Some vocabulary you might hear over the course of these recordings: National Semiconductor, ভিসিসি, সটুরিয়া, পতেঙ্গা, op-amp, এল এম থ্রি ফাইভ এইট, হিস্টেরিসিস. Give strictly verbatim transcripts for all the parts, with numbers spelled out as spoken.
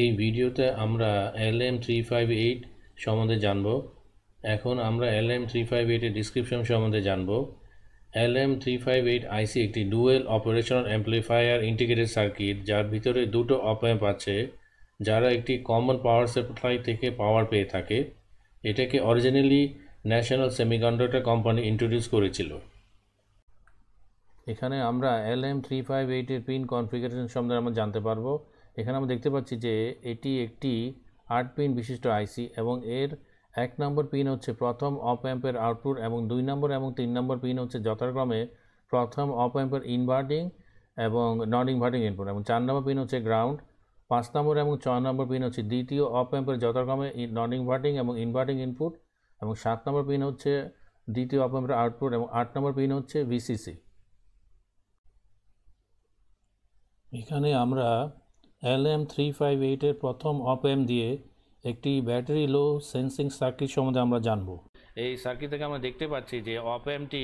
এই ভিডিওতে আমরা এল এম থ্রি ফাইভ এইট সম্বন্ধে জানব। এখন আমরা এল এম থ্রি ফাইভ এইট এর ডেসক্রিপশন সম্বন্ধে জানব। এল এম থ্রি ফাইভ এইট IC একটি dual operational amplifier integrated circuit, যার ভিতরে দুটো অপ-অ্যাম্প আছে যারা একটি কমন পাওয়ার সাপ্লাই থেকে পাওয়ার পেয়ে থাকে। এটাকে originally national semiconductor company introduce করেছিল। এখানে আমরা এল এম থ্রি ফাইভ এইট এর পিন কনফিগারেশন সম্বন্ধে আমরা জানতে পারবো। এখানে আমরা দেখতে পাচ্ছি যে এটি একটি আট পিন বিশিষ্ট আইসি এবং এর এক নম্বর পিন হচ্ছে প্রথম অপ অ্যাম্পের আউটপুট এবং দুই নম্বর এবং তিন নম্বর পিন হচ্ছে যথাক্রমে প্রথম অপ অ্যাম্পের ইনভার্টিং এবং নন ইনভার্টিং ইনপুট, এবং চার নম্বর পিন হচ্ছে গ্রাউন্ড, পাঁচ নম্বর এবং ছয় নম্বর পিন হচ্ছে দ্বিতীয় অপ অ্যাম্পের যথাক্রমে নন ইনভার্টিং এবং ইনভার্টিং ইনপুট, এবং সাত নম্বর পিন হচ্ছে দ্বিতীয় অপ অ্যাম্পের আউটপুট এবং আট নম্বর পিন হচ্ছে ভিসিসি। এখানে আমরা এল এম থ্রি ফাইভ এইট এর প্রথম অপ-অ্যাম্প দিয়ে একটি ব্যাটারি লো সেন্সিং সার্কিট সম্বন্ধে আমরা জানব। এই সার্কিট থেকে আমরা দেখতে পাচ্ছি যে অপ-অ্যাম্পটি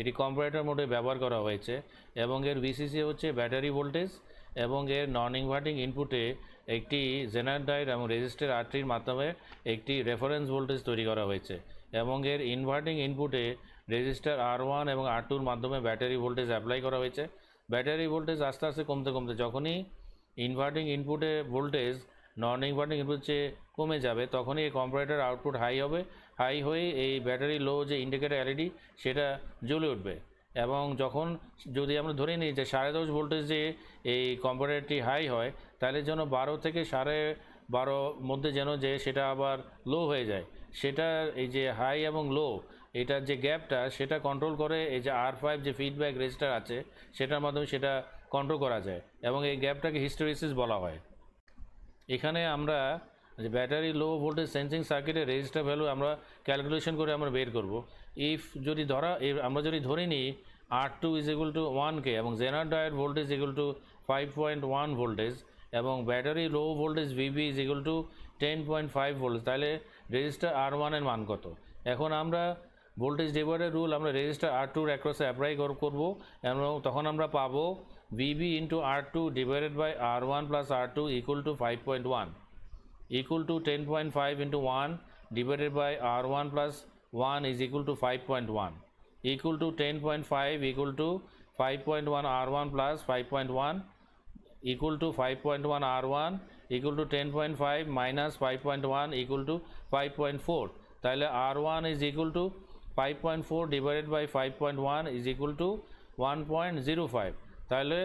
এটি কম্পারেটর মোডে ব্যবহার করা হয়েছে এবং এর ভিসিসি হচ্ছে ব্যাটারি ভোল্টেজ এবং এর নন ইনভার্টিং ইনপুটে একটি জেনার ডায়োড এবং রেজিস্টার আরটির মাধ্যমে একটি রেফারেন্স ভোল্টেজ তৈরি করা হয়েছে এবং এর ইনভার্টিং ইনপুটে রেজিস্টার আর ওয়ান এবং আর টুর মাধ্যমে ব্যাটারি ভোল্টেজ অ্যাপ্লাই করা হয়েছে। ব্যাটারি ভোল্টেজ আস্তে আস্তে কমতে কমতে যখনই ইনভার্টিং ইনপুটে ভোল্টেজ নন ইনভার্টিং ইনপুট চেয়ে কমে যাবে তখনই এই কম্পারেটর আউটপুট হাই হবে। হাই হয়ে এই ব্যাটারি লো যে ইন্ডিকেটার এলইডি সেটা জ্বলে উঠবে, এবং যখন যদি আমরা ধরে নিই যে সাড়ে দশ ভোল্টেজে এই কম্পারেটরটি হাই হয় তাহলে যেন বারো থেকে সাড়ে বারো মধ্যে যেন যে সেটা আবার লো হয়ে যায়। সেটা এই যে হাই এবং লো এটার যে গ্যাপটা সেটা কন্ট্রোল করে এই যে আর ফাইভ যে ফিডব্যাক রেজিস্টার আছে সেটার মাধ্যমে সেটা কন্ট্রোল করা যায় এবং এই গ্যাপটাকে হিস্টেরিসিস বলা হয়। এখানে আমরা যে ব্যাটারি লো ভোল্টেজ সেন্সিং সার্কিটের রেজিস্টার ভ্যালু আমরা ক্যালকুলেশন করে আমরা বের করব। ইফ যদি ধরা আমরা যদি ধরে নিই R two is equal to one K এবং জেনার diode voltage equal to five point one voltage এবং battery low voltage VB is equal to ten point five volt, তাহলে রেজিস্টার আর ওয়ানের মান কত? এখন আমরা ভোল্টেজ ডিভাইডার রুল আমরা resistor R টুর অ্যাক্রসে অ্যাপ্লাই করবো এবং তখন আমরা পাবো VB into R two divided by R one plus R two equal to five point one equal to ten point five into one divided by R one plus one is equal to five point one equal to ten point five equal to five point one R one plus five point one equal to five point one R one equal to ten point five minus five point one equal to five point four. তাহলে R one is equal to five point four divided by five point one is equal to one point zero five, তাহলে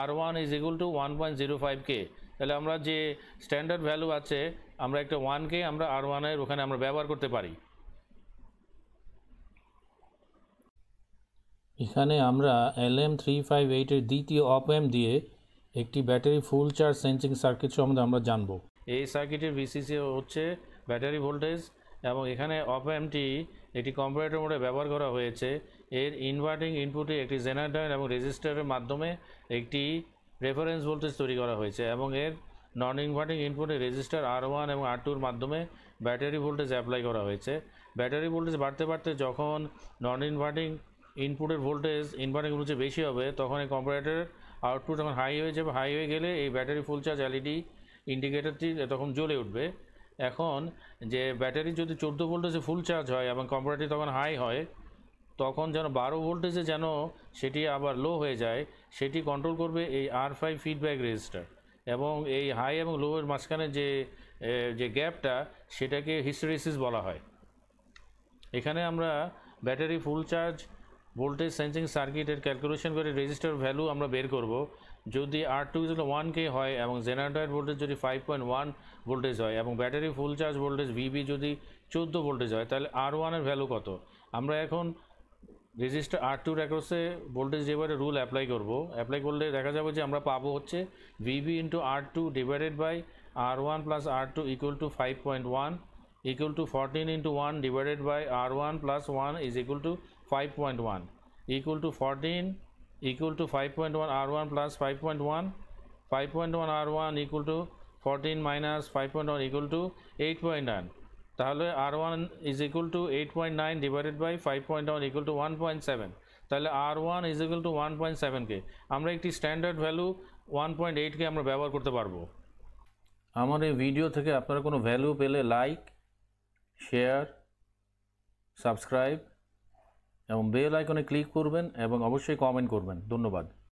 R one is equal to one point zero five K. তাহলে আমরা যে standard value আছে আমরা একটা one কে আমরা আর ওয়ানের ওখানে আমরা ব্যবহার করতে পারি। এখানে আমরা এল এম থ্রি ফাইভ এইটের দ্বিতীয় অপ-অ্যাম্প দিয়ে একটি battery full charge sensing circuit সম্বন্ধে আমরা জানব। এই সার্কিটের ভিসিসি হচ্ছে ব্যাটারি ভোল্টেজ এবং এখানে অপ-অ্যাম্পটি একটি কম্পারেটর মোডে ব্যবহার করা হয়েছে। এর ইনভার্টিং ইনপুটে একটি জেনার ডায়োড এবং রেজিস্টারের মাধ্যমে একটি রেফারেন্স ভোল্টেজ তৈরি করা হয়েছে এবং এর নন ইনভার্টিং ইনপুটে রেজিস্টার আর ওয়ান এবং আর টুর মাধ্যমে ব্যাটারি ভোল্টেজ অ্যাপ্লাই করা হয়েছে। ব্যাটারি ভোল্টেজ বাড়তে বাড়তে যখন নন ইনভার্টিং ইনপুটের ভোল্টেজ ইনভার্টিং ইনপুটে বেশি হবে তখন এই কম্পারেটর আউটপুট যখন হাই হয়ে যাবে, হাই হয়ে গেলে এই ব্যাটারি ফুল চার্জ এলইডি ইন্ডিকেটারটি তখন জ্বলে উঠবে। এখন যে ব্যাটারি যদি চোদ্দো ভোল্টেজে ফুল চার্জ হয় এবং কম্পারেটর তখন হাই হয় তখন যেন বারো ভোল্টেজে যেন সেটি আবার লো হয়ে যায় সেটি কন্ট্রোল করবে এই আর ফাইভ ফিডব্যাক রেজিস্টার, এবং এই হাই এবং লোয়ের মাঝখানে যে যে গ্যাপটা সেটাকে হিস্টেরিসিস বলা হয়। এখানে আমরা battery full charge voltage sensing সার্কিটের ক্যালকুলেশন করে রেজিস্টার ভ্যালু আমরা বের করব। যদি R two is one K হয় এবং জেনারেটর ভোল্টেজ যদি ফাইভ পয়েন্ট ওয়ান ভোল্টেজ হয় এবং battery full charge voltage VB যদি চোদ্দো ভোল্টেজ হয় তাহলে আর ওয়ানের ভ্যালু কত? আমরা এখন রেজিস্টার আর টুর অ্যাক্রসে ভোল্টেজ ডিভাইডার রুল অ্যাপ্লাই করব। অ্যাপ্লাই করলে দেখা যাবে যে আমরা পাবো হচ্ছে VB into R two divided by R one plus R two equal to five point one equal to fourteen into one divided by R one plus one is equal to five point one equal to fourteen equal to five point one R one plus five point one five point one R one equal to fourteen minus five point one equal to eight point one. তাহলে R one is equal to eight point nine divided by five point one equal to one point seven, তাহলে R one is equal to one point seven K. আমরা একটি standard value one point eight K আমরা ব্যবহার করতে পারবো। আমার এই video থেকে আপনারা কোনো ভ্যালু পেলে লাইক শেয়ার সাবস্ক্রাইব এবং বেল আইকনে ক্লিক করবেন এবং অবশ্যই কমেন্ট করবেন। ধন্যবাদ।